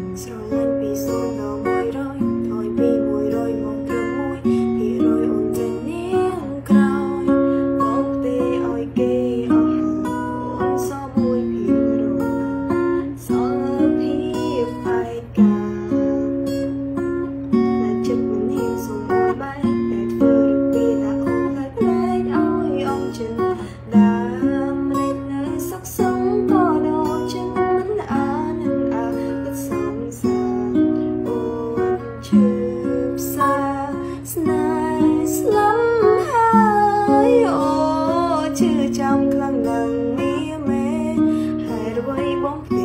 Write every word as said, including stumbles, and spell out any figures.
Hãy subscribe cho kênh Ghiền Mì Gõ để không bỏ lỡ những video hấp dẫn.